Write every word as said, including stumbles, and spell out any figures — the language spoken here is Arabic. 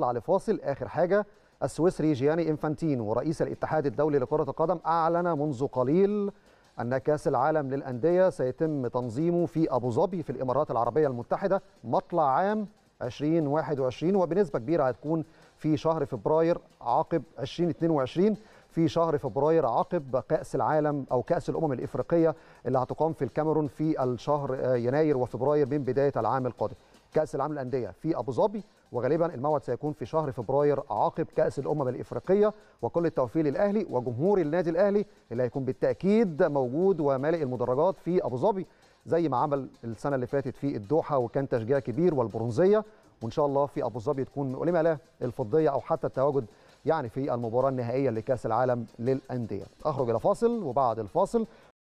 نطلع لفاصل. آخر حاجة، السويسري جياني إنفانتينو رئيس الاتحاد الدولي لكرة القدم أعلن منذ قليل أن كأس العالم للأندية سيتم تنظيمه في أبو ظبي في الإمارات العربية المتحدة مطلع عام ألفين وواحد وعشرين، وبنسبة كبيرة هتكون في شهر فبراير عقب ألفين واثنين وعشرين، في شهر فبراير عقب كأس العالم أو كأس الأمم الإفريقية اللي هتقام في الكاميرون في الشهر يناير وفبراير من بداية العام القادم. كأس العالم للأندية في أبو ظبي، وغالبا الموعد سيكون في شهر فبراير عقب كأس الأمم الإفريقية. وكل التوفيق للأهلي وجمهور النادي الأهلي اللي هيكون بالتأكيد موجود ومالئ المدرجات في أبو ظبي زي ما عمل السنة اللي فاتت في الدوحة، وكان تشجيع كبير والبرونزية. وإن شاء الله في أبو ظبي تكون ولما لا الفضية أو حتى التواجد يعني في المباراة النهائية لكأس العالم للأندية. أخرج إلى فاصل، وبعد الفاصل